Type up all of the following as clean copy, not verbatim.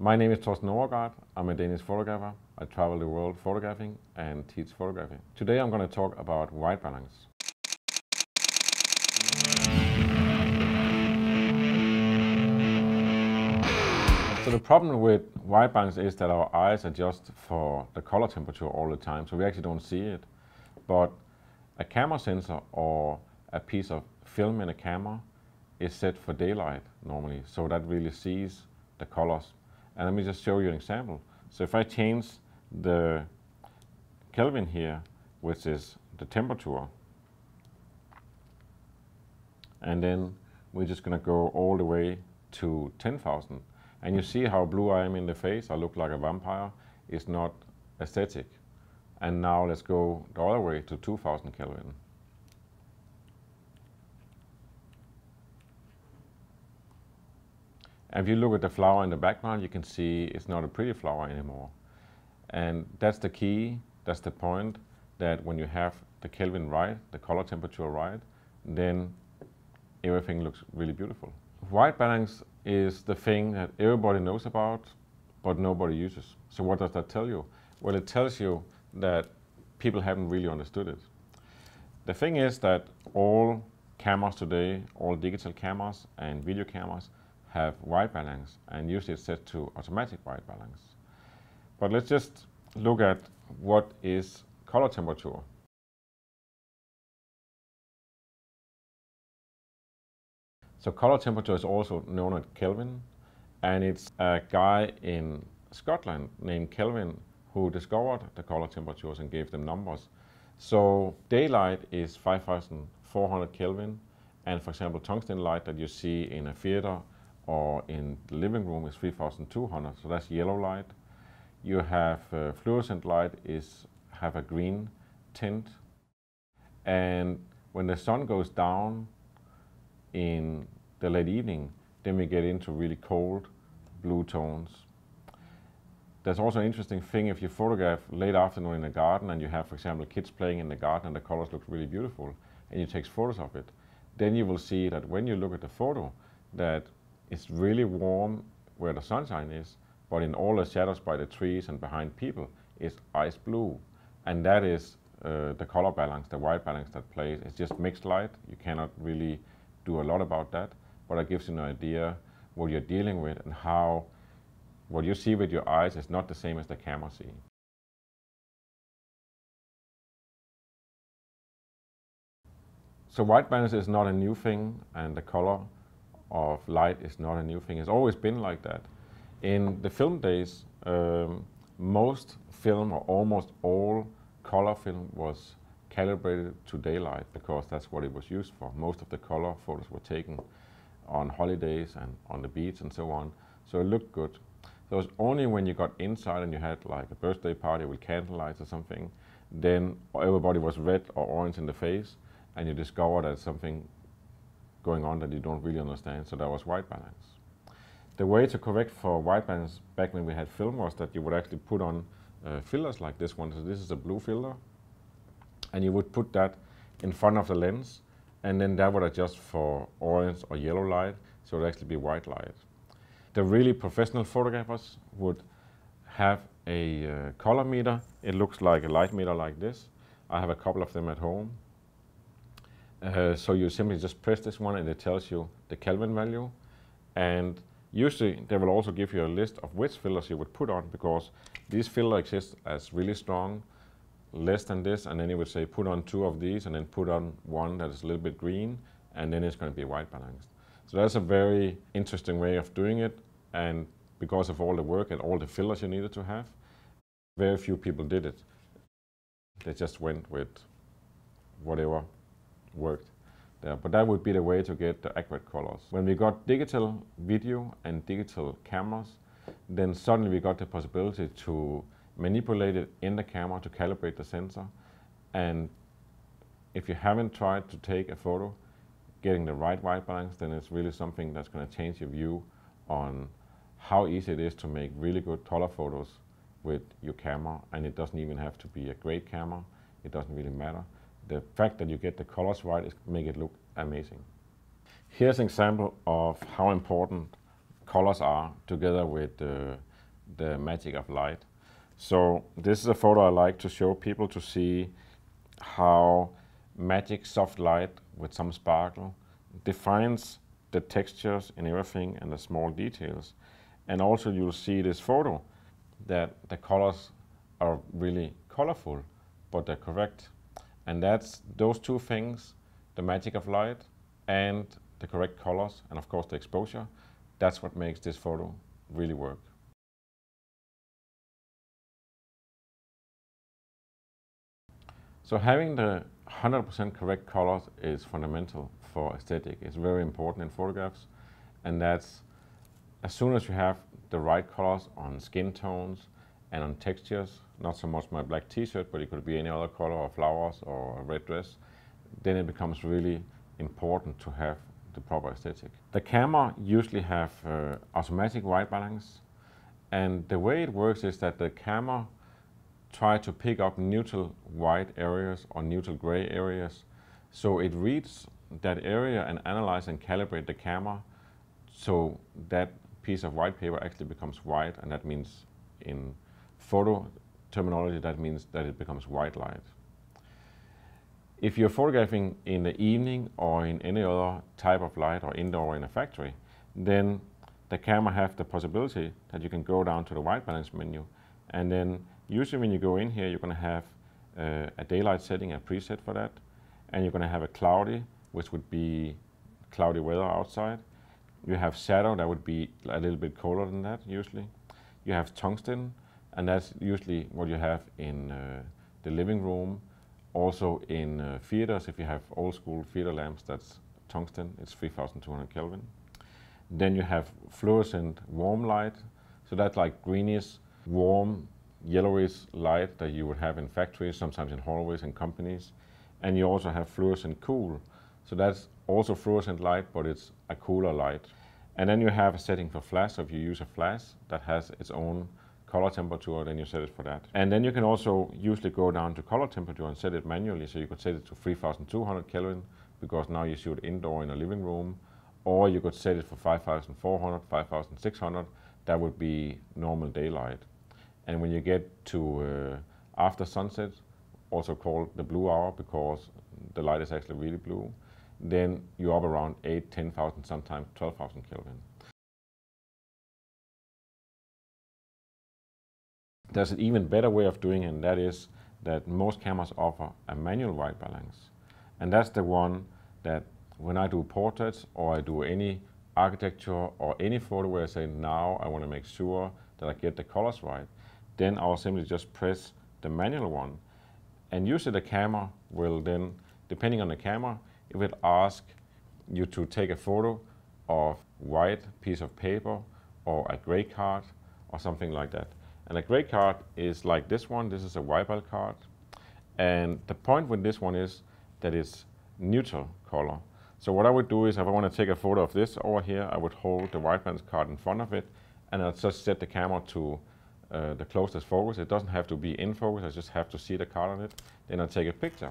My name is Thorsten Overgaard. I'm a Danish photographer. I travel the world photographing and teach photography. Today I'm going to talk about white balance. So the problem with white balance is that our eyes adjust for the color temperature all the time, so we actually don't see it. But a camera sensor or a piece of film in a camera is set for daylight normally, so that really sees the colors. And let me just show you an example. So if I change the Kelvin here, which is the temperature, and then we're just going to go all the way to 10,000. And you see how blue I am in the face. I look like a vampire. It's not aesthetic. And now let's go the other way to 2,000 Kelvin. If you look at the flower in the background, you can see it's not a pretty flower anymore. And that's the key, that's the point, that when you have the Kelvin right, the color temperature right, then everything looks really beautiful. White balance is the thing that everybody knows about, but nobody uses. So what does that tell you? Well, it tells you that people haven't really understood it. The thing is that all cameras today, all digital cameras and video cameras, have white balance, and usually it's set to automatic white balance. But let's just look at what is color temperature. So color temperature is also known as Kelvin, and it's a guy in Scotland named Kelvin who discovered the color temperatures and gave them numbers. So daylight is 5,400 Kelvin, and for example tungsten light that you see in a theater or in the living room is 3,200, so that's yellow light. You have fluorescent light have a green tint. And when the sun goes down in the late evening, then we get into really cold blue tones. There's also an interesting thing if you photograph late afternoon in a garden and you have, for example, kids playing in the garden and the colors look really beautiful and you take photos of it, then you will see that when you look at the photo that it's really warm where the sunshine is, but in all the shadows by the trees and behind people is ice blue. And that is the color balance, the white balance that plays. It's just mixed light. You cannot really do a lot about that, but it gives you an idea what you're dealing with and how what you see with your eyes is not the same as the camera sees. So white balance is not a new thing, and the color of light is not a new thing. It's always been like that. In the film days, most film or almost all color film was calibrated to daylight because that's what it was used for. Most of the color photos were taken on holidays and on the beach and so on, so it looked good. So it was only when you got inside and you had like a birthday party with candlelights or something, then everybody was red or orange in the face and you discovered that something going on that you don't really understand, so that was white balance. The way to correct for white balance back when we had film was that you would actually put on filters like this one. So this is a blue filter, and you would put that in front of the lens, and then that would adjust for orange or yellow light, so it would actually be white light. The really professional photographers would have a color meter. It looks like a light meter like this. I have a couple of them at home. So you simply just press this one and it tells you the Kelvin value, and usually they will also give you a list of which filters you would put on, because these filters exist as really strong, less than this, and then it would say put on two of these and then put on one that is a little bit green, and then it's going to be white balanced. So that's a very interesting way of doing it, and because of all the work and all the filters you needed to have, very few people did it. They just went with whatever worked there. But that would be the way to get the accurate colors. When we got digital video and digital cameras, then suddenly we got the possibility to manipulate it in the camera to calibrate the sensor. And if you haven't tried to take a photo, getting the right white balance, then it's really something that's going to change your view on how easy it is to make really good color photos with your camera. And it doesn't even have to be a great camera. It doesn't really matter. The fact that you get the colors right is make it look amazing. Here's an example of how important colors are together with the magic of light. So this is a photo I like to show people to see how magic soft light with some sparkle defines the textures and everything and the small details. And also you'll see this photo that the colors are really colorful, but they're correct. And that's those two things, the magic of light and the correct colors, and of course the exposure, that's what makes this photo really work. So having the 100% correct colors is fundamental for aesthetic. It's very important in photographs, and that's as soon as you have the right colors on skin tones and on textures, not so much my black t-shirt, but it could be any other color or flowers or a red dress, then it becomes really important to have the proper aesthetic. The camera usually have automatic white balance, and the way it works is that the camera try to pick up neutral white areas or neutral gray areas, so it reads that area and analyze and calibrate the camera so that piece of white paper actually becomes white, and that means in photo terminology that means that it becomes white light. If you're photographing in the evening or in any other type of light or indoor or in a factory, then the camera have the possibility that you can go down to the white balance menu, and then usually when you go in here you're going to have a daylight setting, a preset for that, and you're going to have a cloudy, which would be cloudy weather outside. You have shadow, that would be a little bit colder than that usually. You have tungsten, and that's usually what you have in the living room. Also in theaters, if you have old school theater lamps, that's tungsten, it's 3200 Kelvin. Then you have fluorescent warm light, so that's like greenish, warm, yellowish light that you would have in factories, sometimes in hallways and companies. And you also have fluorescent cool, so that's also fluorescent light, but it's a cooler light. And then you have a setting for flash, so if you use a flash that has its own color temperature, then you set it for that. And then you can also usually go down to color temperature and set it manually, so you could set it to 3200 Kelvin, because now you shoot indoor in a living room, or you could set it for 5400, 5600, that would be normal daylight. And when you get to after sunset, also called the blue hour because the light is actually really blue, then you're up around 8, 10,000, sometimes 12,000 Kelvin. There's an even better way of doing it, and that is that most cameras offer a manual white balance. And that's the one that when I do portraits or I do any architecture or any photo where I say now I want to make sure that I get the colors right, then I'll simply just press the manual one. And usually the camera will then, depending on the camera, it will ask you to take a photo of white piece of paper or a gray card or something like that. And a gray card is like this one. This is a Weibull card. And the point with this one is that it's neutral color. So what I would do is, if I want to take a photo of this over here, I would hold the white balance card in front of it, and I'll just set the camera to the closest focus. It doesn't have to be in focus. I just have to see the card on it. Then I'll take a picture.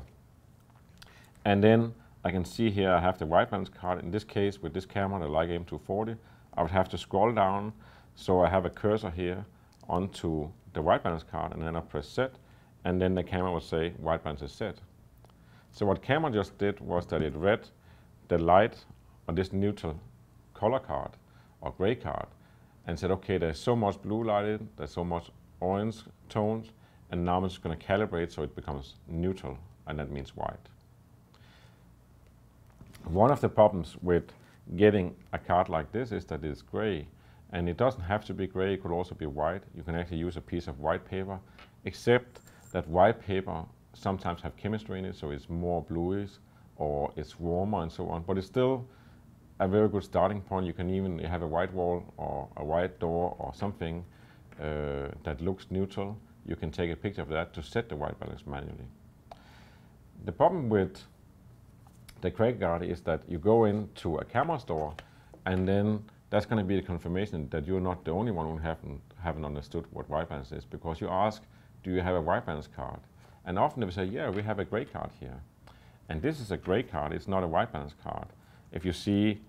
And then I can see here I have the white balance card. In this case, with this camera, the Leica M240, I would have to scroll down. So I have a cursor here onto the white balance card, and then I press set, and then the camera will say white balance is set. So what camera just did was that it read the light on this neutral color card or gray card and said, okay, there's so much blue light in, there's so much orange tones, and now I'm just going to calibrate so it becomes neutral, and that means white. One of the problems with getting a card like this is that it's gray. And it doesn't have to be gray, it could also be white. You can actually use a piece of white paper, except that white paper sometimes have chemistry in it, so it's more bluish or it's warmer and so on. But it's still a very good starting point. You can even have a white wall or a white door or something that looks neutral. You can take a picture of that to set the white balance manually. The problem with the Leica card is that you go into a camera store, and then that's going to be the confirmation that you're not the only one who haven't understood what white balance is, because you ask, do you have a white balance card? And often they will say, yeah, we have a gray card here. And this is a gray card, it's not a white balance card. If you see,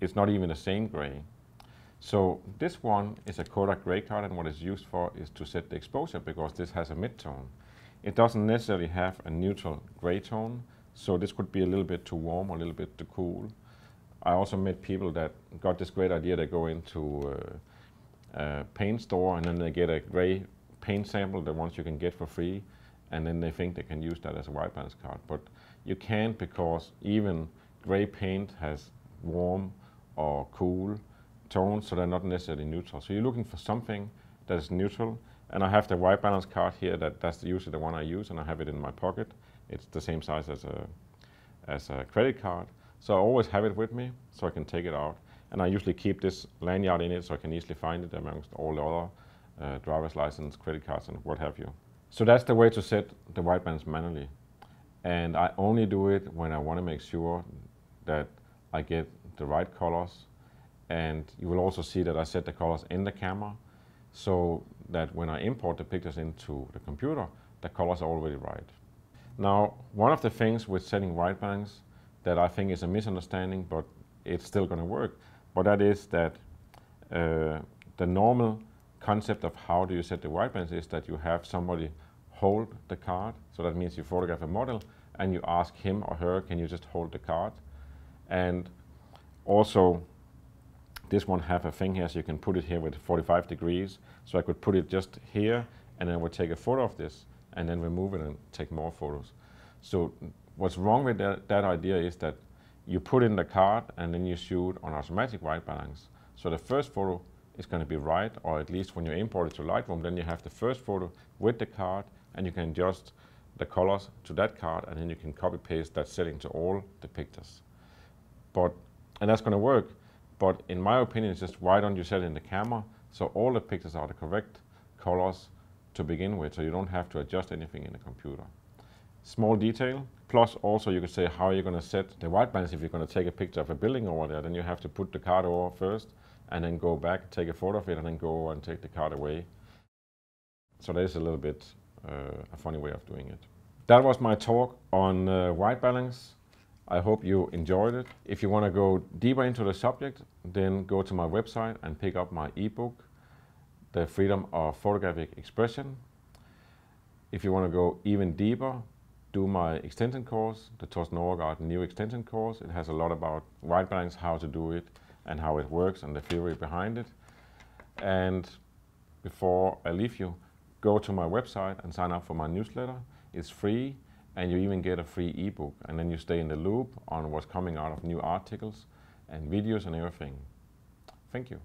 it's not even the same gray. So this one is a Kodak gray card, and what it's used for is to set the exposure, because this has a mid-tone. It doesn't necessarily have a neutral gray tone, so this could be a little bit too warm or a little bit too cool. I also met people that got this great idea. They go into a paint store and then they get a gray paint sample, the ones you can get for free, and then they think they can use that as a white balance card. But you can't, because even gray paint has warm or cool tones, so they're not necessarily neutral. So you're looking for something that is neutral, and I have the white balance card here. That's usually the one I use, and I have it in my pocket. It's the same size as a credit card, so I always have it with me so I can take it out. And I usually keep this lanyard in it so I can easily find it amongst all the other driver's license, credit cards, and what have you. So that's the way to set the white balance manually. And I only do it when I want to make sure that I get the right colors. And you will also see that I set the colors in the camera, so that when I import the pictures into the computer, the colors are already right. Now, one of the things with setting white balance that I think is a misunderstanding, but it's still going to work, but that is that the normal concept of how do you set the white balance is that you have somebody hold the card. So that means you photograph a model and you ask him or her, can you just hold the card? And also this one have a thing here, so you can put it here with 45 degrees. So I could put it just here, and then I would take a photo of this and then remove it and take more photos. So what's wrong with that idea is that you put in the card and then you shoot on automatic white balance. So the first photo is going to be right, or at least when you import it to Lightroom, then you have the first photo with the card, and you can adjust the colors to that card, and then you can copy paste that setting to all the pictures. And that's going to work. But in my opinion, it's just, why don't you set it in the camera so all the pictures are the correct colors to begin with, so you don't have to adjust anything in the computer? Small detail. Plus also you could say how you're going to set the white balance. If you're going to take a picture of a building over there, then you have to put the card over first and then go back, take a photo of it, and then go and take the card away. So that is a little bit a funny way of doing it. That was my talk on white balance. I hope you enjoyed it. If you want to go deeper into the subject, then go to my website and pick up my ebook, The Freedom of Photographic Expression. If you want to go even deeper, do my extension course, the Thorsten Overgaard new extension course. It has a lot about white balance, how to do it, and how it works, and the theory behind it. And before I leave you, go to my website and sign up for my newsletter. It's free, and you even get a free ebook, and then you stay in the loop on what's coming out of new articles and videos and everything. Thank you.